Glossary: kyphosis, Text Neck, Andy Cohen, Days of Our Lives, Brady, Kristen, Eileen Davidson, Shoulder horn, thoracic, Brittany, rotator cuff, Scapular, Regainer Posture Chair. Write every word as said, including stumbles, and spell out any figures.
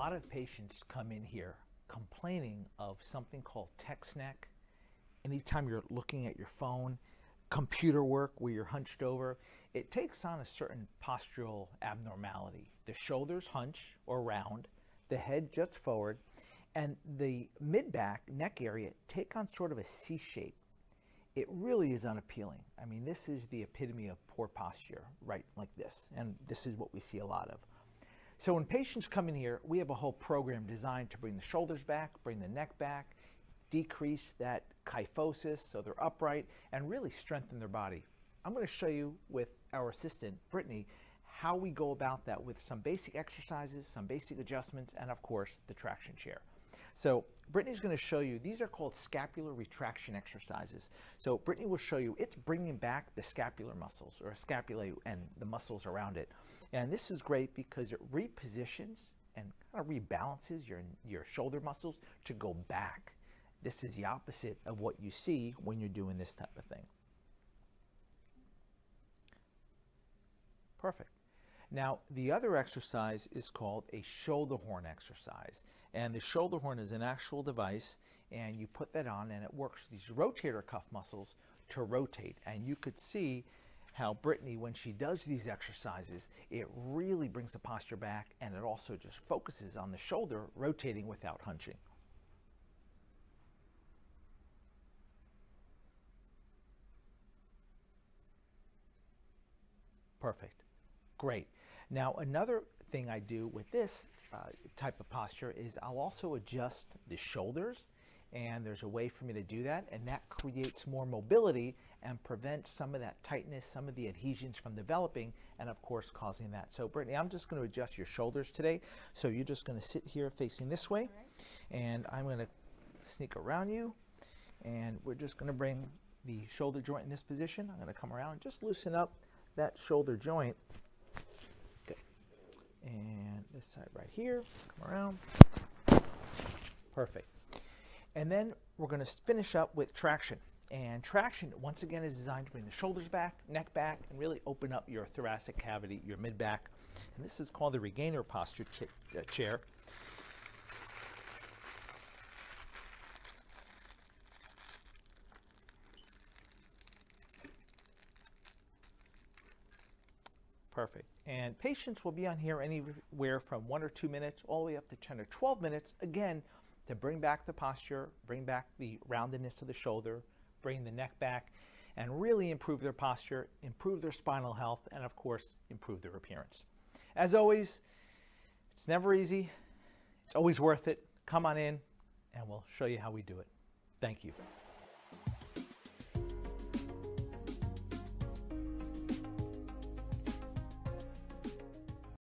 lot of patients come in here complaining of something called text neck. Anytime you're looking at your phone, computer work where you're hunched over, it takes on a certain postural abnormality. The shoulders hunch or round, the head juts forward, and the mid-back neck area take on sort of a C shape. It really is unappealing. I mean, this is the epitome of poor posture, right, like this, and this is what we see a lot of. So when patients come in here, we have a whole program designed to bring the shoulders back, bring the neck back, decrease that kyphosis so they're upright, and really strengthen their body. I'm going to show you with our assistant, Brittany, how we go about that with some basic exercises, some basic adjustments, and of course, the traction chair. So Brittany's going to show you, these are called scapular retraction exercises. So Brittany will show you, it's bringing back the scapular muscles, or scapulae and the muscles around it. And this is great because it repositions and kind of rebalances your, your shoulder muscles to go back. This is the opposite of what you see when you're doing this type of thing. Perfect. Now, the other exercise is called a shoulder horn exercise. And the shoulder horn is an actual device, and you put that on, and it works these rotator cuff muscles to rotate. And you could see how Brittany, when she does these exercises, it really brings the posture back, and it also just focuses on the shoulder rotating without hunching. Perfect. Great. Now, another thing I do with this uh, type of posture is I'll also adjust the shoulders, and there's a way for me to do that, and that creates more mobility and prevents some of that tightness, some of the adhesions from developing, and of course causing that. So Brittany, I'm just going to adjust your shoulders today. So you're just going to sit here facing this way, and I'm going to sneak around you, and we're just going to bring the shoulder joint in this position. I'm going to come around and just loosen up that shoulder joint. And this side right here, come around. Perfect. And then we're going to finish up with traction. And traction, once again, is designed to bring the shoulders back, neck back, and really open up your thoracic cavity, your mid-back. And this is called the Regainer Posture Chair. Perfect. And patients will be on here anywhere from one or two minutes all the way up to ten or twelve minutes, again, to bring back the posture, bring back the roundedness of the shoulder, bring the neck back, and really improve their posture, improve their spinal health, and of course, improve their appearance. As always, it's never easy. It's always worth it. Come on in, and we'll show you how we do it. Thank you.